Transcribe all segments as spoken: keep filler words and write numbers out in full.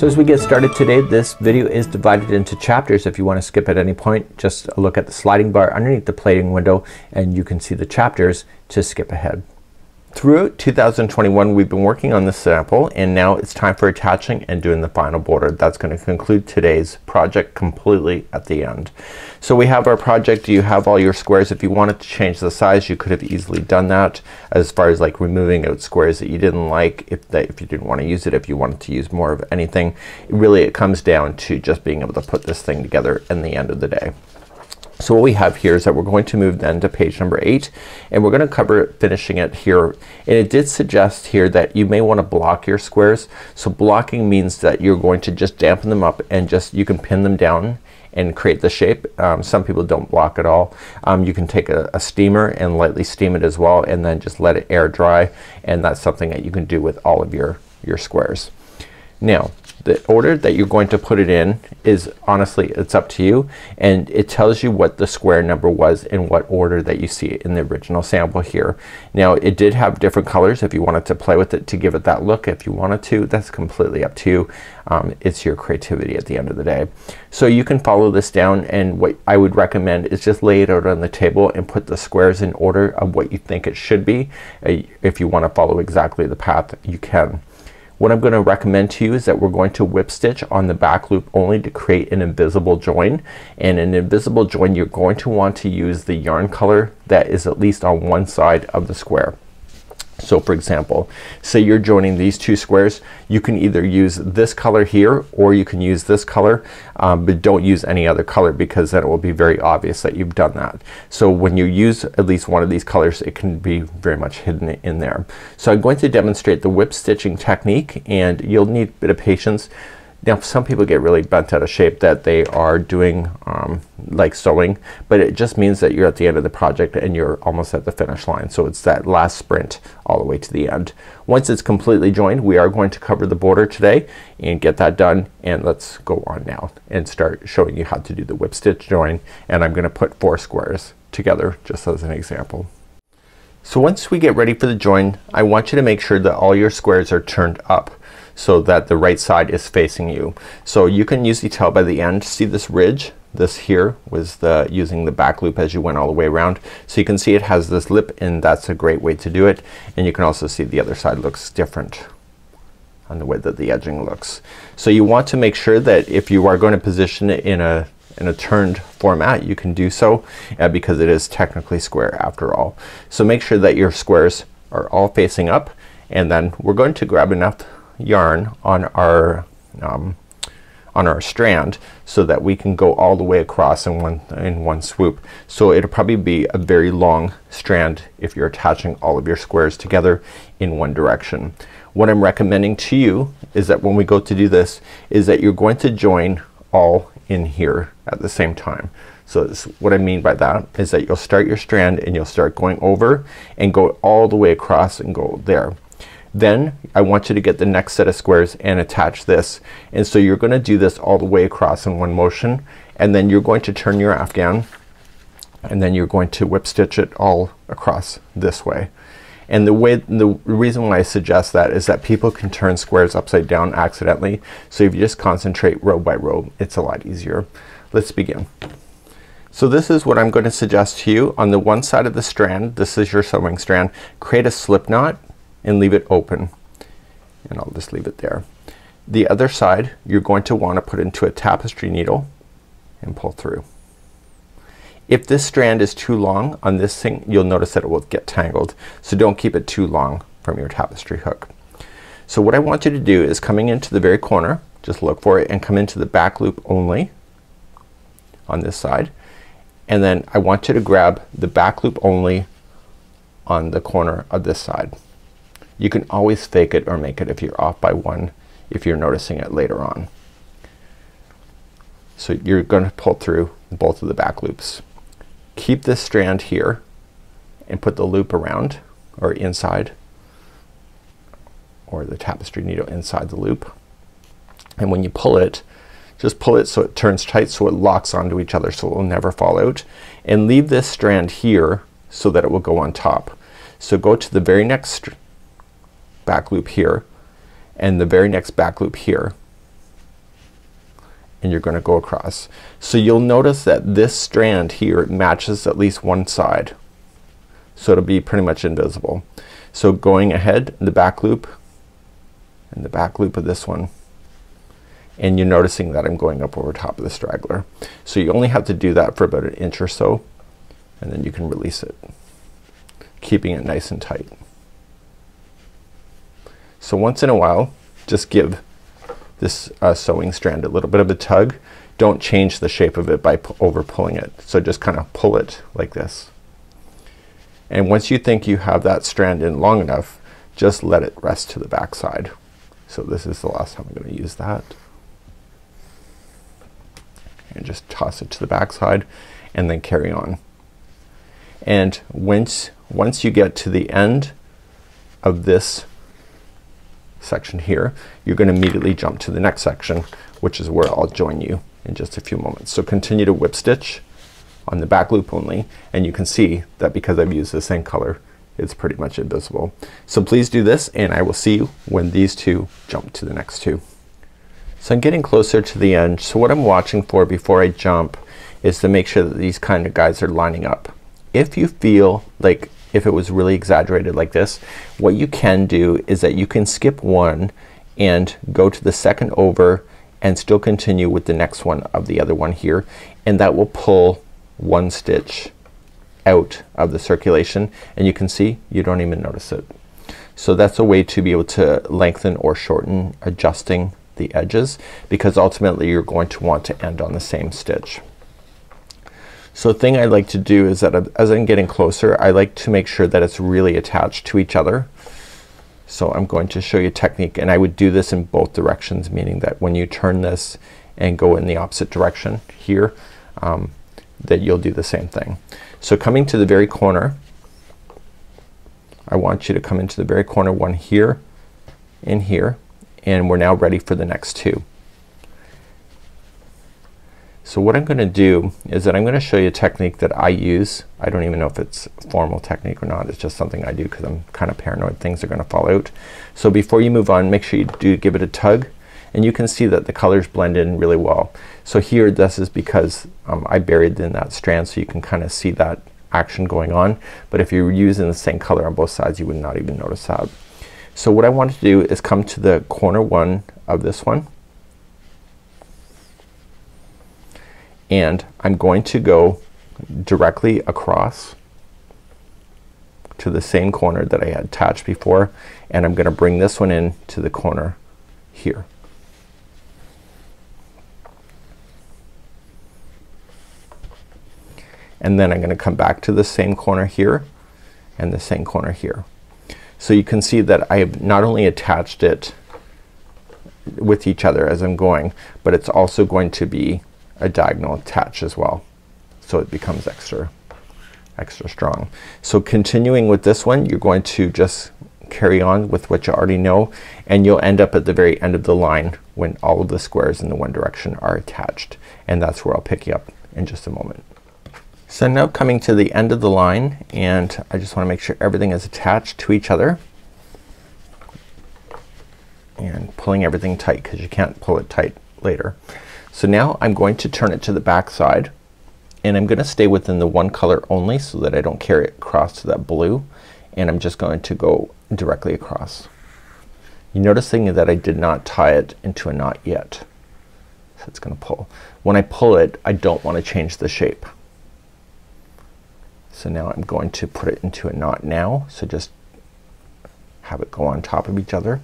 So as we get started today, this video is divided into chapters. If you want to skip at any point, just look at the sliding bar underneath the plating window and you can see the chapters to skip ahead. Throughout two thousand twenty-one we've been working on this sample and now it's time for attaching and doing the final border. That's going to conclude today's project completely at the end. So we have our project. You have all your squares. If you wanted to change the size you could have easily done that, as far as like removing out squares that you didn't like, if that if you didn't want to use it, if you wanted to use more of anything. Really it comes down to just being able to put this thing together in the end of the day. So what we have here is that we're going to move then to page number eight and we're gonna cover finishing it here. And it did suggest here that you may want to block your squares. So blocking means that you're going to just dampen them up and just you can pin them down and create the shape. Um, some people don't block at all. Um, you can take a, a steamer and lightly steam it as well and then just let it air dry, and that's something that you can do with all of your your squares. Now the order that you're going to put it in is honestly it's up to you, and it tells you what the square number was in what order that you see it in the original sample here. Now it did have different colors if you wanted to play with it to give it that look. If you wanted to, that's completely up to you. Um, it's your creativity at the end of the day. So you can follow this down, and what I would recommend is just lay it out on the table and put the squares in order of what you think it should be. Uh, if you want to follow exactly the path you can. What I'm going to recommend to you is that we're going to whip stitch on the back loop only to create an invisible join, and an invisible join you're going to want to use the yarn color that is at least on one side of the square. So for example, say you're joining these two squares, you can either use this color here or you can use this color, um, but don't use any other color because then it will be very obvious that you've done that. So when you use at least one of these colors it can be very much hidden in there. So I'm going to demonstrate the whip stitching technique, and you'll need a bit of patience. Now some people get really bent out of shape that they are doing um, like sewing, but it just means that you're at the end of the project and you're almost at the finish line. So it's that last sprint all the way to the end. Once it's completely joined, we are going to cover the border today and get that done, and let's go on now and start showing you how to do the whip stitch join, and I'm gonna put four squares together just as an example. So once we get ready for the join, I want you to make sure that all your squares are turned up so that the right side is facing you. So you can usually tell by the end, see this ridge? This here was the using the back loop as you went all the way around. So you can see it has this lip, and that's a great way to do it. And you can also see the other side looks different on the way that the edging looks. So you want to make sure that if you are going to position it in a in a turned format you can do so, uh, because it is technically square after all. So make sure that your squares are all facing up, and then we're going to grab enough yarn on our um, on our strand so that we can go all the way across in one in one swoop. So it'll probably be a very long strand if you're attaching all of your squares together in one direction. What I'm recommending to you is that when we go to do this is that you're going to join all in here at the same time. So this, what I mean by that is that you'll start your strand and you'll start going over and go all the way across and go there. Then I want you to get the next set of squares and attach this, and so you're gonna do this all the way across in one motion, and then you're going to turn your afghan and then you're going to whip stitch it all across this way. And the way the reason why I suggest that is that people can turn squares upside down accidentally, so if you just concentrate row by row it's a lot easier. Let's begin. So this is what I'm going to suggest to you. On the one side of the strand, this is your sewing strand, create a slip knot and leave it open, and I'll just leave it there. The other side you're going to want to put into a tapestry needle and pull through. If this strand is too long on this thing you'll notice that it will get tangled, so don't keep it too long from your tapestry hook. So what I want you to do is coming into the very corner, just look for it and come into the back loop only on this side, and then I want you to grab the back loop only on the corner of this side. You can always fake it or make it if you're off by one, if you're noticing it later on. So you're gonna pull through both of the back loops. Keep this strand here and put the loop around or inside, or the tapestry needle inside the loop, and when you pull it just pull it so it turns tight so it locks onto each other so it will never fall out, and leave this strand here so that it will go on top. So go to the very next back loop here and the very next back loop here and you're gonna go across. So you'll notice that this strand here matches at least one side. So it'll be pretty much invisible. So going ahead in the back loop and the back loop of this one, and you're noticing that I'm going up over top of the straggler. So you only have to do that for about an inch or so, and then you can release it, keeping it nice and tight. So once in a while just give this uh, sewing strand a little bit of a tug. Don't change the shape of it by over pulling it. So just kind of pull it like this. And once you think you have that strand in long enough, just let it rest to the back side. So this is the last time I'm gonna use that. And just toss it to the back side and then carry on. And once, once you get to the end of this section here, you're gonna immediately jump to the next section, which is where I'll join you in just a few moments. So continue to whip stitch on the back loop only, and you can see that because I've used the same color, it's pretty much invisible. So please do this, and I will see you when these two jump to the next two. So I'm getting closer to the end. So what I'm watching for before I jump is to make sure that these kind of guys are lining up. If you feel like if it was really exaggerated like this, what you can do is that you can skip one and go to the second over and still continue with the next one of the other one here, and that will pull one stitch out of the circulation, and you can see you don't even notice it. So that's a way to be able to lengthen or shorten adjusting the edges, because ultimately you're going to want to end on the same stitch. So the thing I like to do is that as I'm getting closer, I like to make sure that it's really attached to each other. So I'm going to show you a technique, and I would do this in both directions, meaning that when you turn this and go in the opposite direction here, um, that you'll do the same thing. So coming to the very corner, I want you to come into the very corner one here and here, and we're now ready for the next two. So what I'm gonna do is that I'm gonna show you a technique that I use. I don't even know if it's a formal technique or not, it's just something I do because I'm kinda paranoid things are gonna fall out. So before you move on, make sure you do give it a tug, and you can see that the colors blend in really well. So here this is because um, I buried in that strand, so you can kinda see that action going on, but if you're using the same color on both sides you would not even notice that. So what I want to do is come to the corner one of this one, and I'm going to go directly across to the same corner that I had attached before, and I'm gonna bring this one in to the corner here. And then I'm gonna come back to the same corner here and the same corner here. So you can see that I have not only attached it with each other as I'm going, but it's also going to be a diagonal attach as well. So it becomes extra extra strong. So continuing with this one, you're going to just carry on with what you already know, and you'll end up at the very end of the line when all of the squares in the one direction are attached, and that's where I'll pick you up in just a moment. So now coming to the end of the line, and I just wanna make sure everything is attached to each other, and pulling everything tight because you can't pull it tight later. So now I'm going to turn it to the back side, and I'm gonna stay within the one color only so that I don't carry it across to that blue, and I'm just going to go directly across. You're noticing that I did not tie it into a knot yet. So it's gonna pull. When I pull it, I don't want to change the shape. So now I'm going to put it into a knot now. So just have it go on top of each other,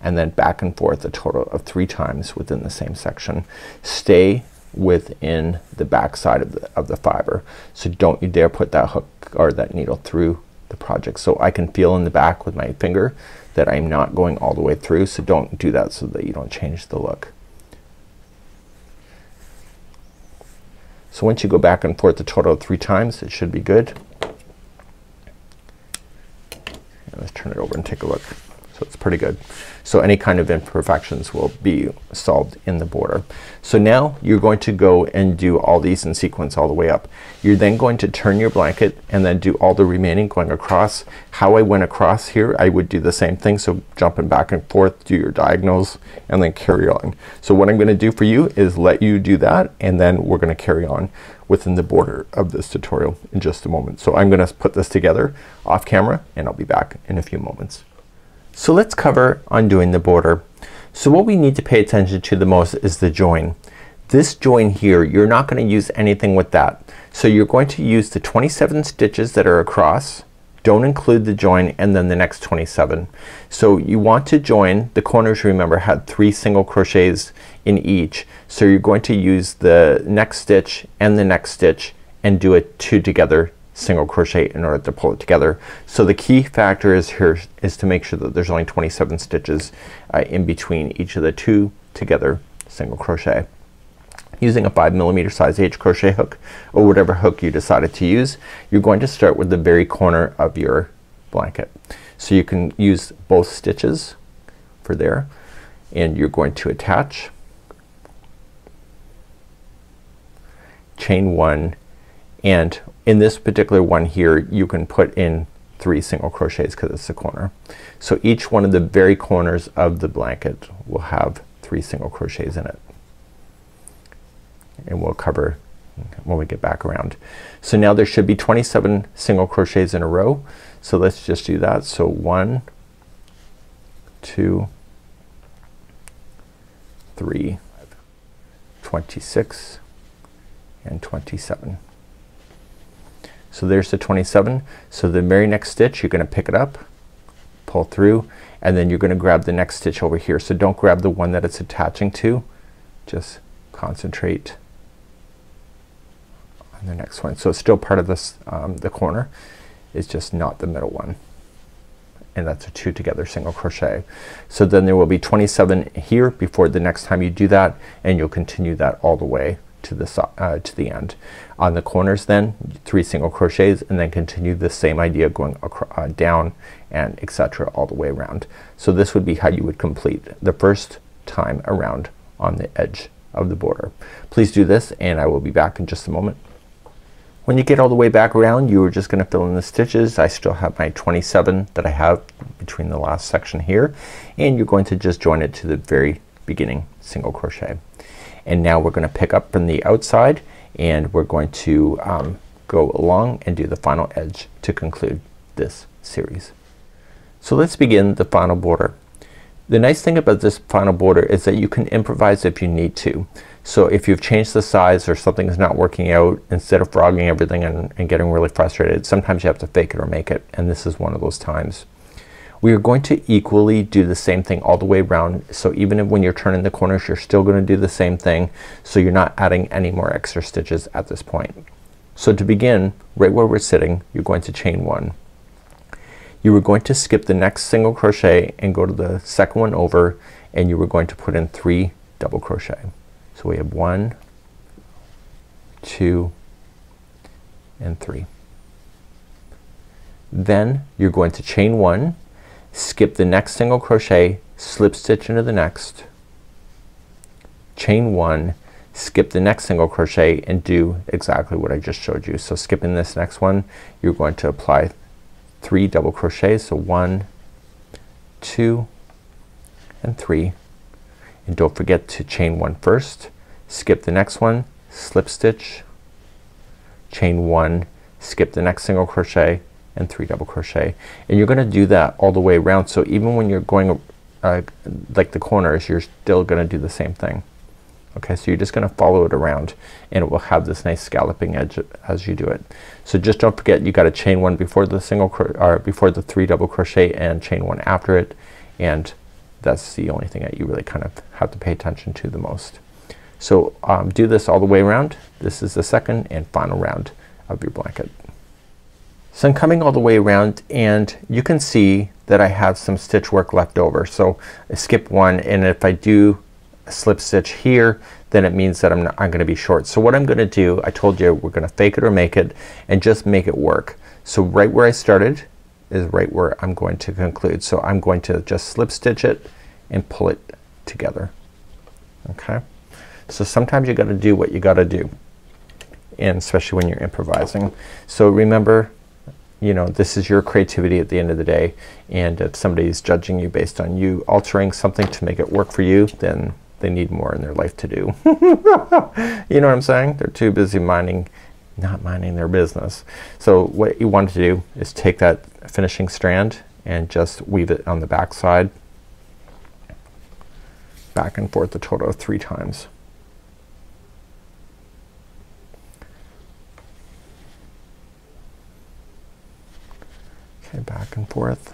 and then back and forth a total of three times within the same section. Stay within the back side of the, of the fiber. So don't you dare put that hook or that needle through the project. So I can feel in the back with my finger that I'm not going all the way through, so don't do that so that you don't change the look. So once you go back and forth a total of three times, it should be good. And let's turn it over and take a look. it's pretty good. So any kind of imperfections will be solved in the border. So now you're going to go and do all these in sequence all the way up. You're then going to turn your blanket and then do all the remaining going across. How I went across here, I would do the same thing. So jumping back and forth, do your diagonals and then carry on. So what I'm gonna do for you is let you do that and then we're gonna carry on within the border of this tutorial in just a moment. So I'm gonna put this together off camera and I'll be back in a few moments. So let's cover on doing the border. So what we need to pay attention to the most is the join. This join here, you're not gonna use anything with that. So you're going to use the twenty-seven stitches that are across, don't include the join, and then the next twenty-seven. So you want to join, the corners remember had three single crochets in each. So you're going to use the next stitch and the next stitch and do a two together single crochet in order to pull it together. So the key factor is here is to make sure that there's only twenty-seven stitches uh, in between each of the two together single crochet. Using a five millimeter size H crochet hook or whatever hook you decided to use, you're going to start with the very corner of your blanket. So you can use both stitches for there and you're going to attach, chain one, and in this particular one here you can put in three single crochets because it's a corner. So each one of the very corners of the blanket will have three single crochets in it. And we'll cover when we get back around. So now there should be twenty-seven single crochets in a row. So let's just do that. So one, two, three, twenty-six, and twenty-seven. So there's the twenty-seven. So the very next stitch you're gonna pick it up, pull through, and then you're gonna grab the next stitch over here. So don't grab the one that it's attaching to, just concentrate on the next one. So it's still part of this, um, the corner, it's just not the middle one. And that's a two together single crochet. So then there will be twenty-seven here before the next time you do that, and you'll continue that all the way to the, so uh, to the end. On the corners then, three single crochets and then continue the same idea going uh, down and et cetera all the way around. So this would be how you would complete the first time around on the edge of the border. Please do this and I will be back in just a moment. When you get all the way back around, you are just gonna fill in the stitches. I still have my twenty-seven that I have between the last section here, and you're going to just join it to the very beginning single crochet. And now we're gonna pick up from the outside and we're going to um, go along and do the final edge to conclude this series. So let's begin the final border. The nice thing about this final border is that you can improvise if you need to. So if you've changed the size or something is not working out, instead of frogging everything and, and getting really frustrated, sometimes you have to fake it or make it, and this is one of those times. We are going to equally do the same thing all the way around. So even if when you're turning the corners you're still gonna do the same thing. So you're not adding any more extra stitches at this point. So to begin, right where we're sitting, you're going to chain one. You are going to skip the next single crochet and go to the second one over, and you are going to put in three double crochet. So we have one, two, and three. Then you're going to chain one, skip the next single crochet, slip stitch into the next, chain one, skip the next single crochet, and do exactly what I just showed you. So skipping this next one, you're going to apply three double crochets. So one, two, and three. And don't forget to chain one first, skip the next one, slip stitch, chain one, skip the next single crochet, and three double crochet. And you're gonna do that all the way around. So even when you're going uh, like the corners, you're still gonna do the same thing. Okay, so you're just gonna follow it around and it will have this nice scalloping edge as you do it. So just don't forget you gotta chain one before the single cro or before the three double crochet and chain one after it, and that's the only thing that you really kind of have to pay attention to the most. So um, do this all the way around. This is the second and final round of your blanket. So I'm coming all the way around and you can see that I have some stitch work left over. So I skip one, and if I do a slip stitch here, then it means that I'm, not, I'm gonna be short. So what I'm gonna do, I told you we're gonna fake it or make it, and just make it work. So right where I started, is right where I'm going to conclude. So I'm going to just slip stitch it and pull it together. Okay. So sometimes you gotta do what you gotta do, and especially when you're improvising. So remember, you know, this is your creativity at the end of the day, and if somebody's judging you based on you altering something to make it work for you, then they need more in their life to do. You know what I'm saying? They're too busy minding, not minding their business. So what you want to do is take that finishing strand and just weave it on the back side back and forth a total of three times. Okay, back and forth.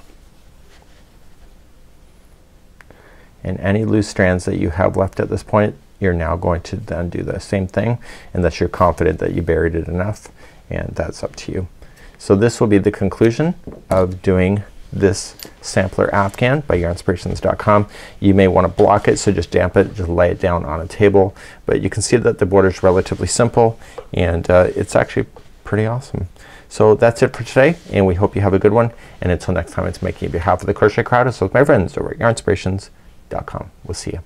And any loose strands that you have left at this point, you're now going to then do the same thing, unless you're confident that you buried it enough, and that's up to you. So this will be the conclusion of doing this sampler afghan by yarn spirations dot com. You may want to block it, so just damp it, just lay it down on a table, but you can see that the border is relatively simple, and uh, it's actually pretty awesome. So that's it for today, and we hope you have a good one, and until next time, it's Mikey on behalf of the Crochet Crowd, as well as my friends over at yarn spirations dot com. We'll see you.